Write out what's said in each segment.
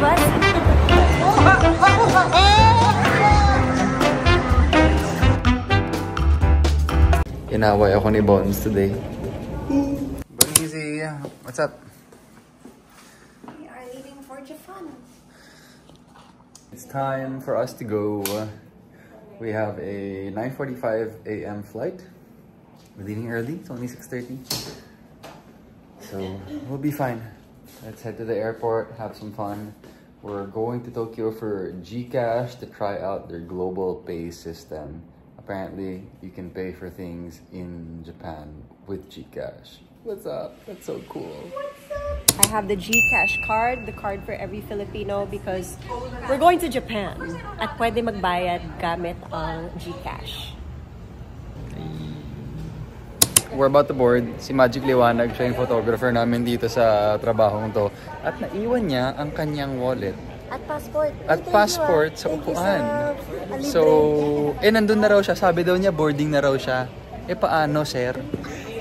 labas. Inaway ako ni Bonez today. Bonez, what's up? We are leaving for Japan. It's time for us to go. We have a 9:45 AM flight. We're leaving early, it's only 6:30. So we'll be fine. Let's head to the airport, have some fun. We're going to Tokyo for Gcash to try out their global pay system. Apparently, you can pay for things in Japan with Gcash. What's up? That's so cool. What's up? I have the Gcash card, the card for every Filipino, because we're going to Japan. At pwede magbayad gamit ang Gcash. We're about to board. Si Magic Liwanag, siya yung photographer namin dito sa trabahong to. At naiwan niya ang kanyang wallet. At passport. At passport sa upuan. So, nandun na raw siya. Sabi daw niya, boarding na raw siya. Eh, paano, sir?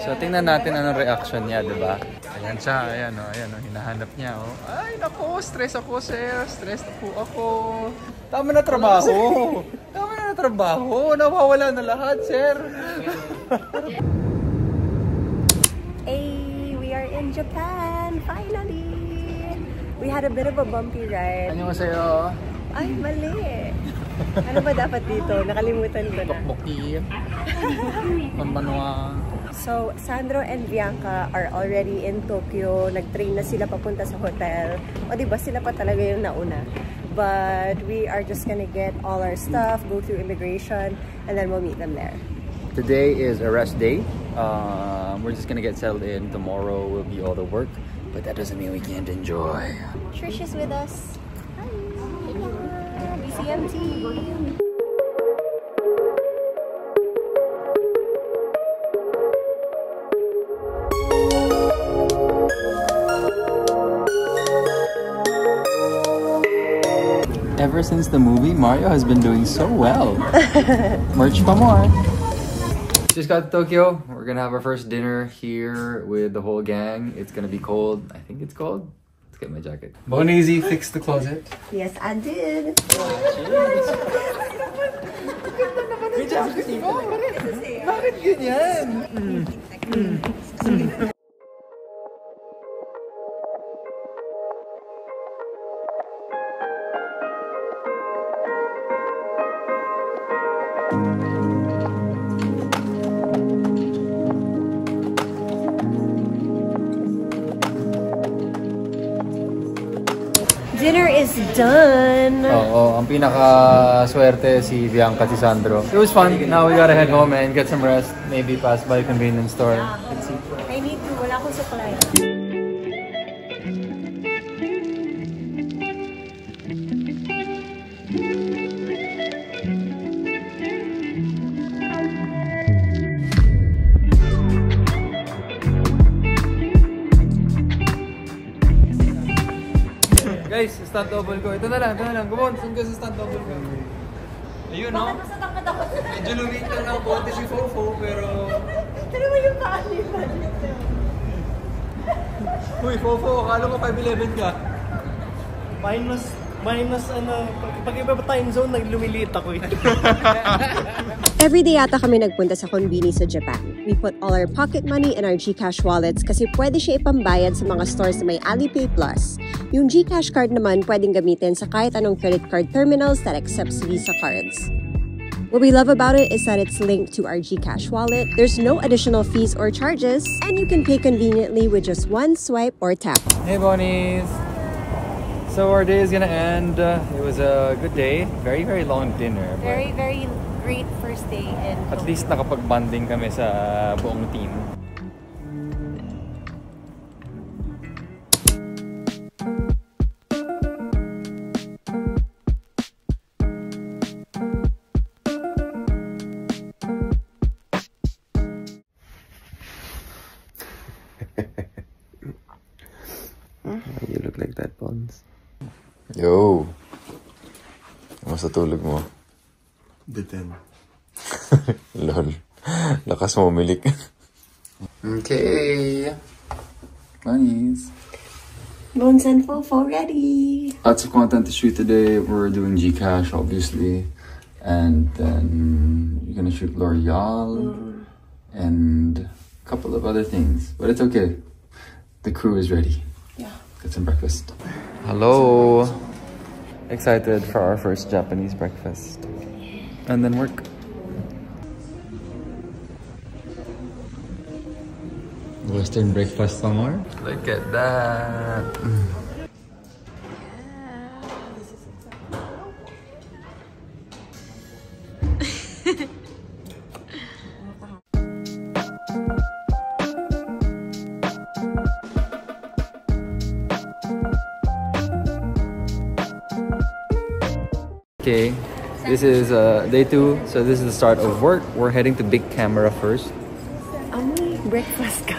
So, tingnan natin anong reaction niya, diba? Ayan siya, ayan o, hinahanap niya, o. Ay, naku, stress ako, sir. Stress na po ako. Tama na trabaho. Tama na trabaho. Nawawala na lahat, sir. Hey, we are in Japan, finally! We had a bit of a bumpy ride. Annyeonghaseyo! Ay, mali! Ano ba dapat dito? Nakalimutan ko na. Tokboki. Pambanwa. So, Sandro and Bianca are already in Tokyo. Nag-train na sila papunta sa hotel. O diba, sila pa talaga yung nauna. But we are just gonna get all our stuff, go through immigration, and then we'll meet them there. Today is a rest day. We're just gonna get settled in. Tomorrow will be all the work, but that doesn't mean we can't enjoy. Trish is with us. Hi. Hello. BCMT. Ever since the movie, Mario has been doing so well. Merch for more. Just got to Tokyo. We're gonna have our first dinner here with the whole gang. It's gonna be cold. I think it's cold. Let's get my jacket. Bonez fixed the closet. Yes, I did. Oh, dinner is done. Oh, ang pinaka-swerte si Bianca si Sandro. It was fun. Now we gotta head home and get some rest. Maybe pass by a convenience store. Let's see. I need to. Wala akong supply. Guys, stunt double ko. Ito na lang. Come on, saan ka sa stunt double ko? Ayun, no? Bakit nasa takot ako? Medyo lumit lang ng bote si Fofo, pero... Ano ba yung paalipan nito? Uy, Fofo, akala ko 5'11 ka. Minus ano, pag iba pa time zone, naglumilit ako eh. Everyday yata kami nagpunta sa konbini sa Japan. We put all our pocket money in our Gcash wallets kasi pwede siya ipambayad sa mga stores na may Alipay Plus. Yung Gcash card naman pwedeng gamitin sa kahit anong credit card terminals that accepts Visa cards. What we love about it is that it's linked to our Gcash wallet, there's no additional fees or charges, and you can pay conveniently with just one swipe or tap. Hey Bonez! So our day is gonna end. It was a good day. Very, very long dinner. Very, very great first day in Tokyo. At least nakapag-bonding kami sa buong team. You look like that, Bonez. Yo! Kamusta tulog mo? Deten. Lol. Lakas mo umilik. Okay. Bonez. Bonez and Fofo ready! Lots of content to shoot today. We're doing Gcash, obviously. And then you're gonna shoot L'Oreal and a couple of other things. But it's okay. The crew is ready. Yeah. Get some breakfast. Hello! Excited for our first Japanese breakfast. And then work. Western breakfast some more. Look at that. Okay, this is day 2. So this is the start of work. We're heading to Big Camera first. Amoy breakfast ka.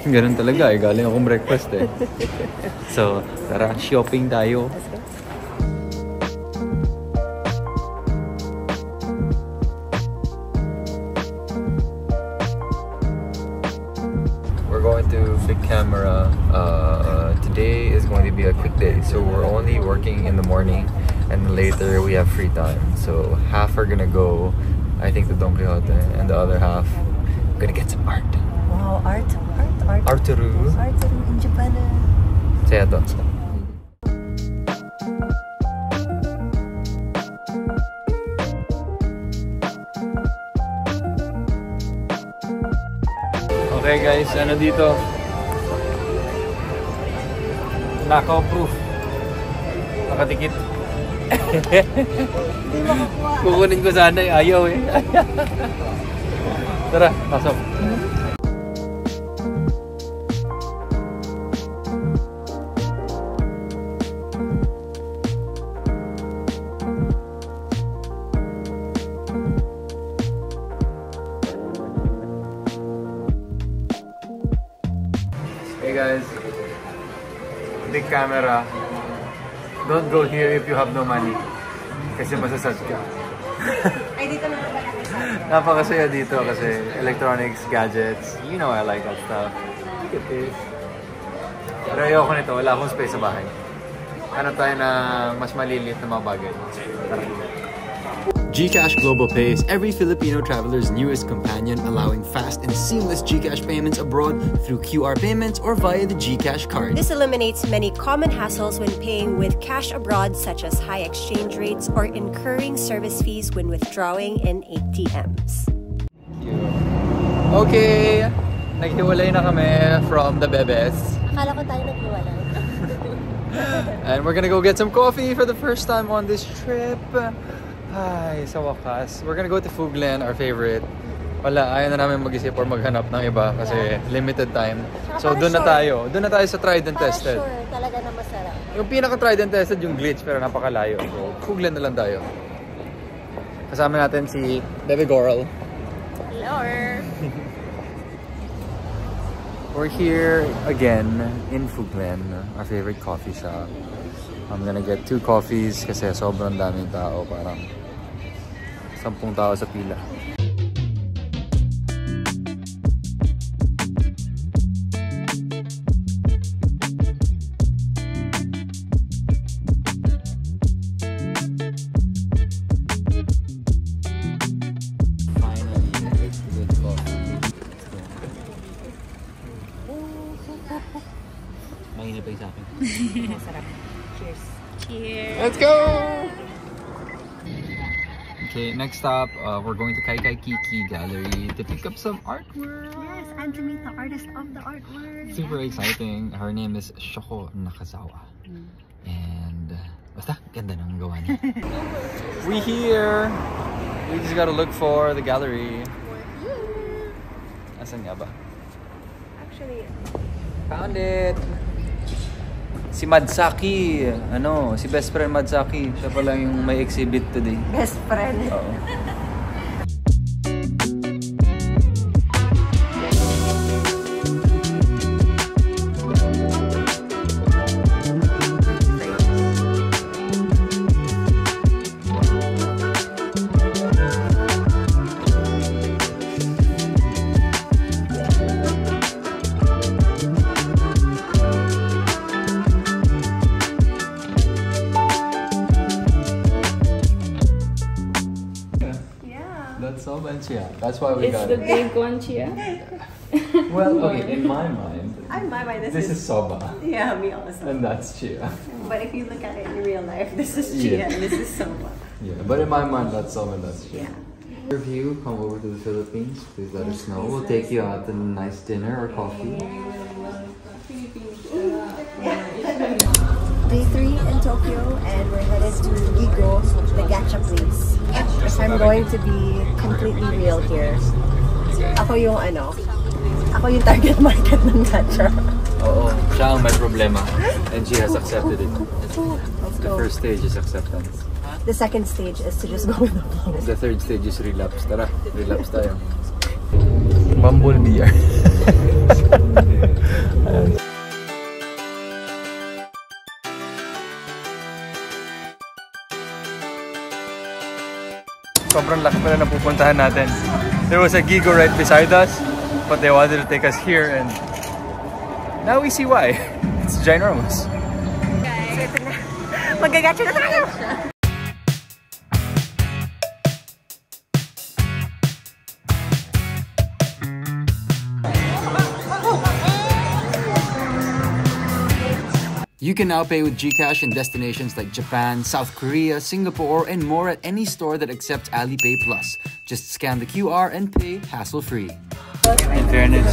Ganun talaga eh. Galing akong breakfast eh. So, tara, shopping tayo. Let's go. We're going to Big Camera. Today is going to be a quick day. So, we're only working in the morning. And later, we have free time. So, half are gonna go, I think, to Don Quijote. And the other half, gonna get some art. Wow, art. Arturu in Japan. Saya to. Okay guys, ano dito? Nakaw proof. Nakatikit. Kukunin ko sana eh. Ayaw eh. Tara, pasok. Big Camera. Don't go here if you have no money. Kasi masasad ka. Ay, dito napakasaya dito kasi electronics, gadgets. You know I like that stuff. Look at this. Pero ayoko nito. Wala akong space sa bahay. Ano tayo na mas maliliit na mga bagay. GCash Global Pay is every Filipino traveler's newest companion, allowing fast and seamless GCash payments abroad through QR payments or via the GCash card. This eliminates many common hassles when paying with cash abroad, such as high exchange rates or incurring service fees when withdrawing in ATMs. Okay, naghiwalay na kami from the Bebes. Akala ko tayo naghiwalay. And we're gonna go get some coffee for the first time on this trip. Ay, sa wakas. We're gonna go to Fuglen, our favorite. Wala, ayaw na namin mag-isip or maghanap ng iba kasi limited time. So, doon na tayo. Doon na tayo sa tried and tested. Sure, talaga na masarap. Yung pinaka-tried and tested, yung glitch, pero napakalayo. So, Fuglen na lang tayo. Kasama natin si Baby Gorl. Hello! We're here again in Fuglen, our favorite coffee shop. I'm gonna get 2 coffees kasi sobrang daming tao. Parang 10 tao sa pila. Let's go! Okay, next stop, we're going to Kaikai Kiki Gallery to pick up some artwork. Yes, and to meet the artist of the artwork. Super exciting. Her name is Shoko Nakazawa. And basta, ganda ng gawa niya. We here. We just gotta look for the gallery. Asan nga ba? Actually, found it. Si Matsuki, ano, si best friend Matsuki, siya pala yung may exhibit today. Best friend. Oo. guancia. That's why we got it. It's the big guancia. Well, okay, in my mind, this is soba. Yeah, we also. And that's chia. But if you look at it in real life, this is chia and this is soba. Yeah, but in my mind, that's soba and that's chia. Yeah. If you come over to the Philippines, please let us know. We'll take you out to a nice dinner or coffee. Day 3 in Tokyo, and we're headed to GIGO, the gacha place. I'm going to be completely real here. Ako yung target market ng gacha. Oo, siya ang may problema, and she has accepted it. The first stage is acceptance. The second stage is to just go with the flow. The third stage is relapse. Tara, relapse tayo. Bumble beer. Sobrang laki pala na pupuntahan natin. There was a GIGO right beside us, but they wanted to take us here, and now we see why. It's ginormous. Okay. Magagacha na tayo! You can now pay with Gcash in destinations like Japan, South Korea, Singapore, and more at any store that accepts Alipay Plus. Just scan the QR and pay hassle-free. In fairness,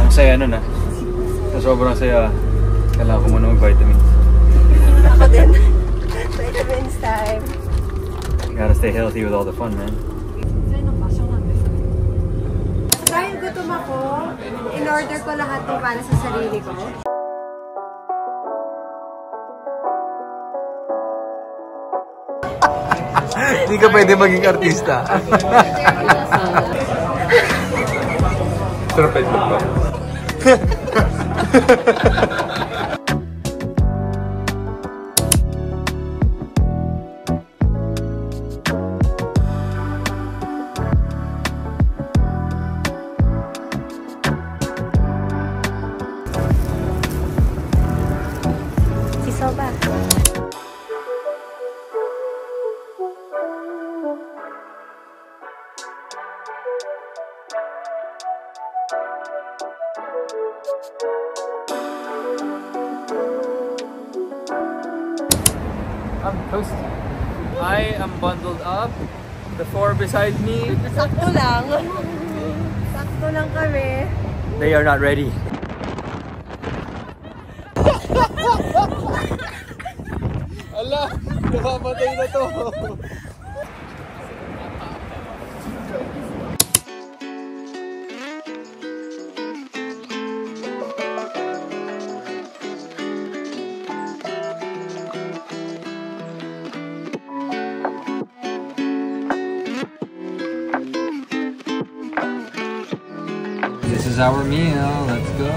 ang saya nun ah. Sobrang saya. Kailangan ko muna mag-vitamins. Ako din. Vitamins time. You gotta stay healthy with all the fun, man. Try yung gutom ako. In-order ko lahat ng para sa sarili ko. Hindi ka pwede maging artista. Sarap ito ba? Si Soba. I'm toasty. I am bundled up. The four beside me. Sakto lang. Sakto lang kami. They are not ready. Ala, napapatay na to. This is our meal, let's go!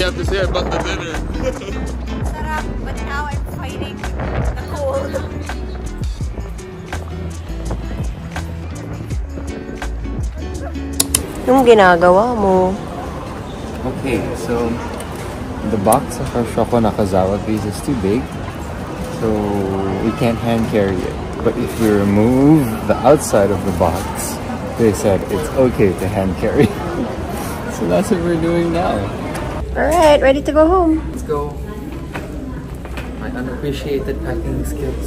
You have to say about the dinner. Sarap, but now I'm fighting the cold. Yung ginagawa mo. Okay, so the box of our Shoko Nakazawa piece is too big, so we can't hand carry it. But if we remove the outside of the box, they said it's okay to hand carry. So that's what we're doing now. Alright, ready to go home. Let's go. My unappreciated packing skills.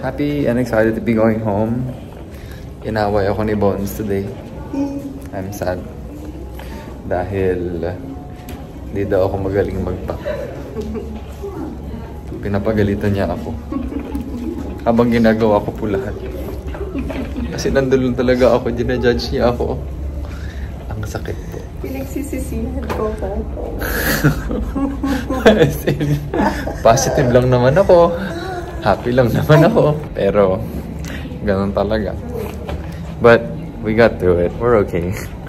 Happy and excited to be going home. Inaway ako ni Bonez today. I'm sad. Dahil hindi daw ako magaling mag-pack. Pinapagalitan niya ako habang ginagawa ko po lahat kasi nandun talaga ako, dinajudge niya ako. Ang sakit po, pinagsisisihan ko po. Positive lang naman ako, happy lang naman ako, pero ganun talaga. But we got through it, we're okay.